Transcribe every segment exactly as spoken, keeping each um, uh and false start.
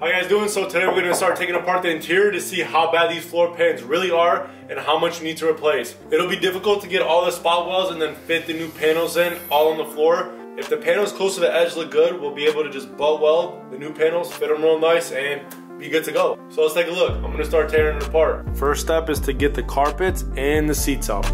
How you guys doing? So today we're going to start taking apart the interior to see how bad these floor pans really are and how much you need to replace. It'll be difficult to get all the spot welds and then fit the new panels in all on the floor. If the panels close to the edge look good, we'll be able to just butt weld the new panels, fit them real nice, and be good to go. So let's take a look. I'm going to start tearing it apart. First step is to get the carpets and the seats out.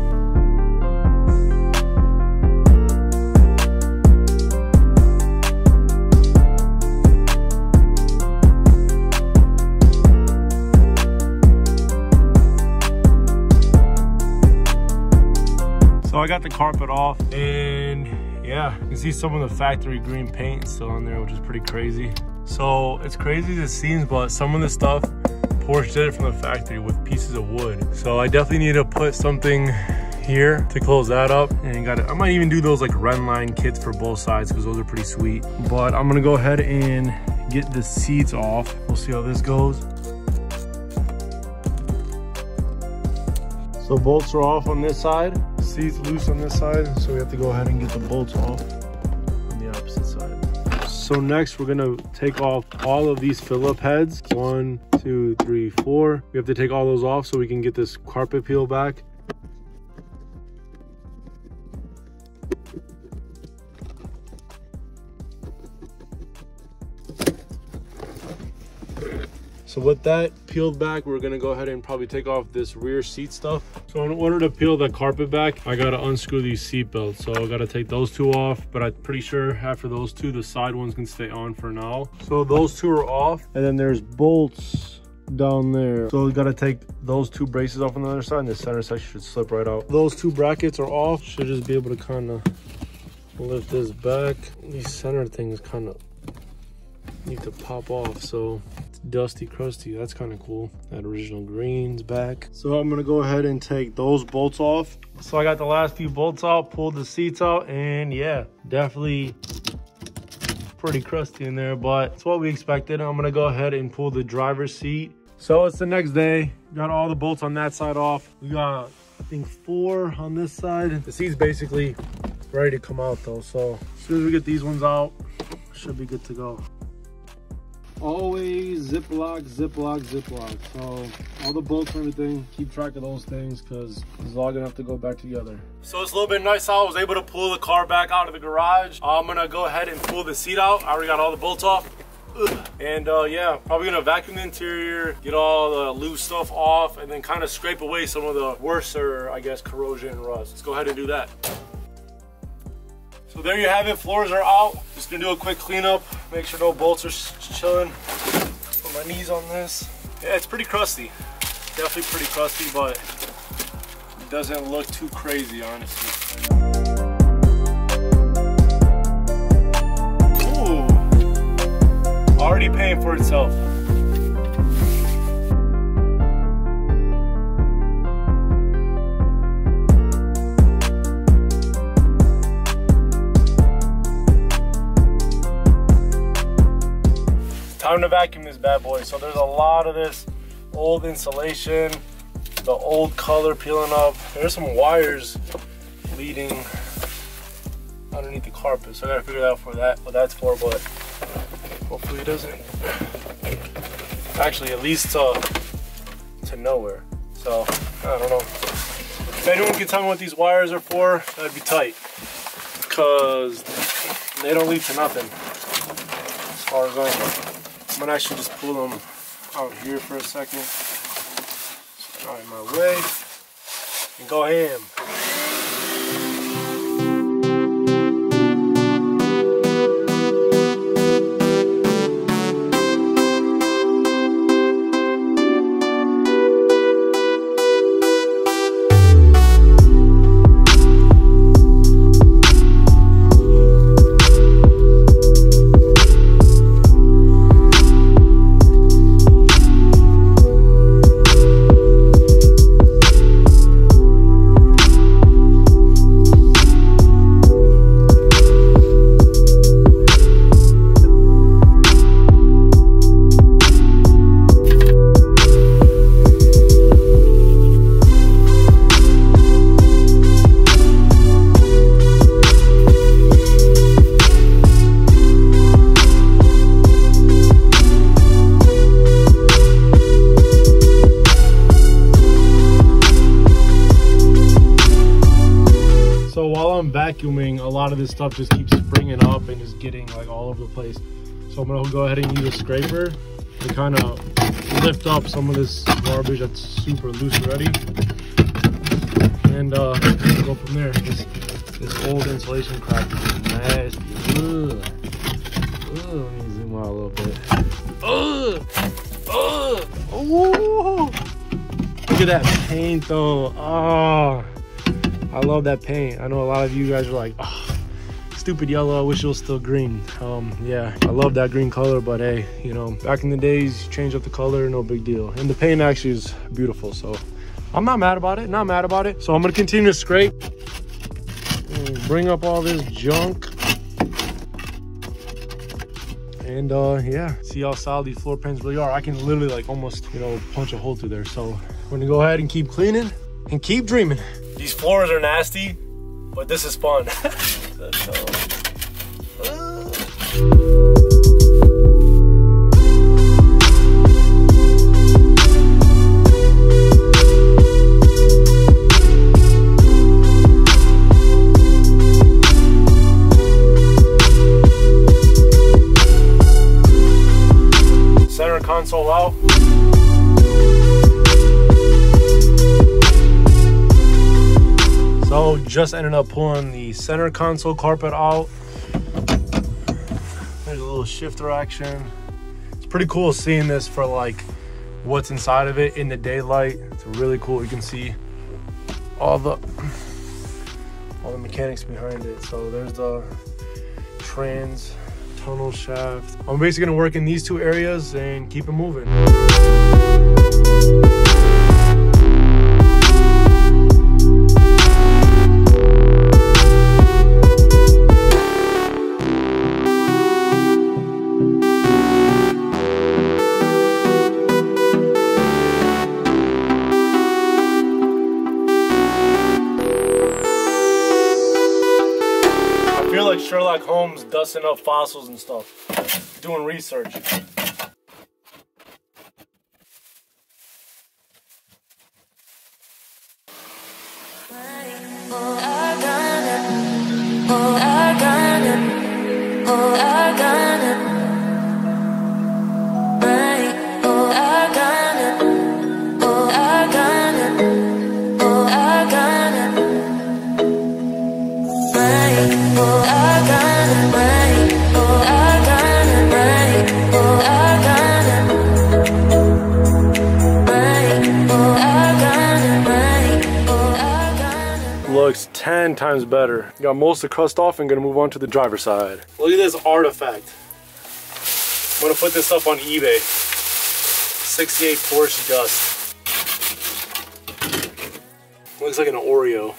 So I got the carpet off, and yeah, you can see some of the factory green paint still on there, which is pretty crazy. So it's crazy as it seems, but some of the stuff Porsche did it from the factory with pieces of wood. So I definitely need to put something here to close that up, and got it. I might even do those like Renline kits for both sides because those are pretty sweet. But I'm gonna go ahead and get the seats off. We'll see how this goes. So bolts are off on this side. Seats loose on this side, so we have to go ahead and get the bolts off on the opposite side. So next we're gonna take off all of these fill-up heads. One, two, three, four. We have to take all those off so we can get this carpet peel back. So with that peeled back, we're gonna go ahead and probably take off this rear seat stuff. So in order to peel the carpet back, I gotta unscrew these seat belts. So I gotta take those two off, but I'm pretty sure after those two, the side ones can stay on for now. So those two are off, and then there's bolts down there. So we gotta take those two braces off on the other side, and the center section should slip right out. Those two brackets are off. Should just be able to kind of lift this back. These center things kind of need to pop off, so it's dusty crusty. That's kind of cool. That original green's back. So I'm gonna go ahead and take those bolts off. So I got the last few bolts out, pulled the seats out, and yeah, definitely pretty crusty in there, but it's what we expected. I'm gonna go ahead and pull the driver's seat. So it's the next day. Got all the bolts on that side off. We got I think four on this side. The seat's basically ready to come out though, so as soon as we get these ones out, should be good to go. Always ziplock, ziplock, ziplock. So all the bolts and everything, keep track of those things because it's all gonna have to go back together. So it's a little bit nice how I was able to pull the car back out of the garage. I'm gonna go ahead and pull the seat out. I already got all the bolts off. Ugh. And uh, yeah, probably gonna vacuum the interior, get all the loose stuff off, and then kind of scrape away some of the worser, I guess, corrosion and rust. Let's go ahead and do that. So there you have it, floors are out. Just gonna do a quick cleanup, make sure no bolts are chilling. Put my knees on this. Yeah, it's pretty crusty. Definitely pretty crusty, but it doesn't look too crazy, honestly. Ooh, already paying for itself. Time to vacuum this bad boy. So there's a lot of this old insulation, the old color peeling up. There's some wires leading underneath the carpet, so I gotta figure out for that what that's for, but hopefully it doesn't actually at least uh, to nowhere. So I don't know if anyone can tell me what these wires are for. That'd be tight, because they don't lead to nothing as far as I know. I'm gonna actually just pull them out here for a second. Just out of my way and go ham. lot of this stuff just keeps springing up and just getting like all over the place. So I'm gonna go ahead and use a scraper to kind of lift up some of this garbage that's super loose already, and uh, go from there. This, this old insulation crap is nasty. Ugh. Ugh, let me zoom out a little bit. Ugh. Ugh. Ooh. Look at that paint though. Oh, I love that paint. I know a lot of you guys are like, oh, stupid yellow, I wish it was still green. Um, yeah, I love that green color, but hey, you know, back in the days, change up the color, no big deal. And the paint actually is beautiful, so I'm not mad about it, not mad about it. So I'm gonna continue to scrape and bring up all this junk. And uh, yeah, see how solid these floor pans really are. I can literally like almost, you know, punch a hole through there. So I'm gonna go ahead and keep cleaning and keep dreaming. These floors are nasty, but this is fun. That's uh. Center console out. So just ended up pulling the center console carpet out. There's a little shifter action. It's pretty cool seeing this for like what's inside of it in the daylight. It's really cool. You can see all the all the mechanics behind it. So there's the trans tunnel shaft. I'm basically gonna work in these two areas and keep it moving. Sherlock Holmes dusting up fossils and stuff, doing research. Looks ten times better. Got most of the crust off and gonna move on to the driver's side. Look at this artifact. I'm gonna put this up on eBay. sixty-eight Porsche dust. Looks like an Oreo.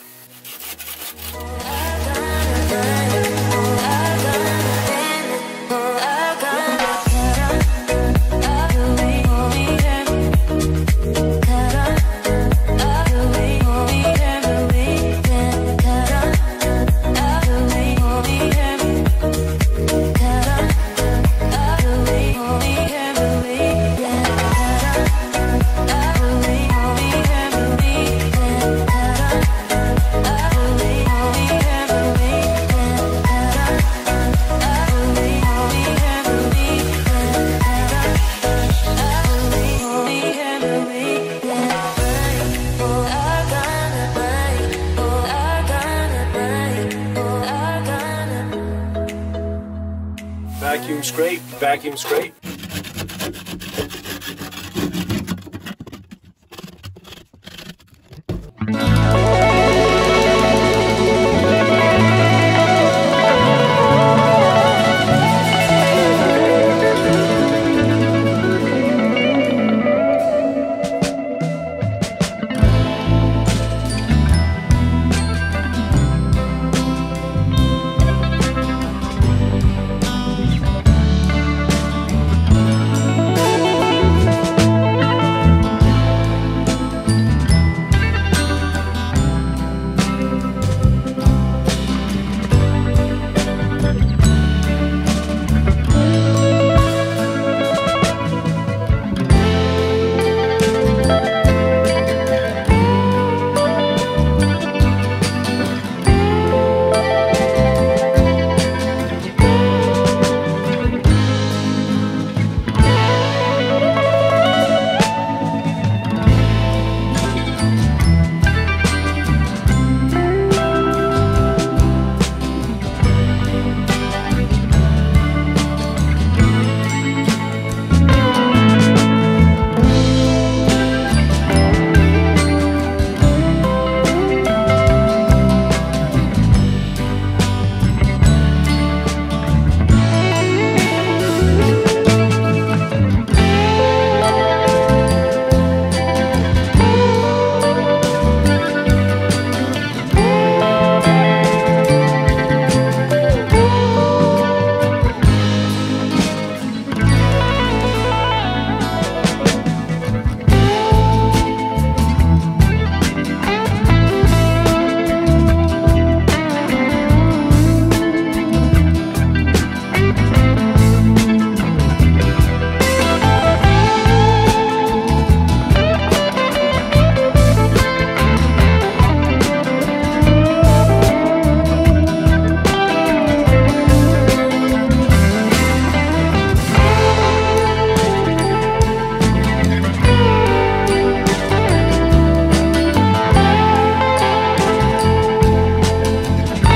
Vacuum scrape, vacuum scrape.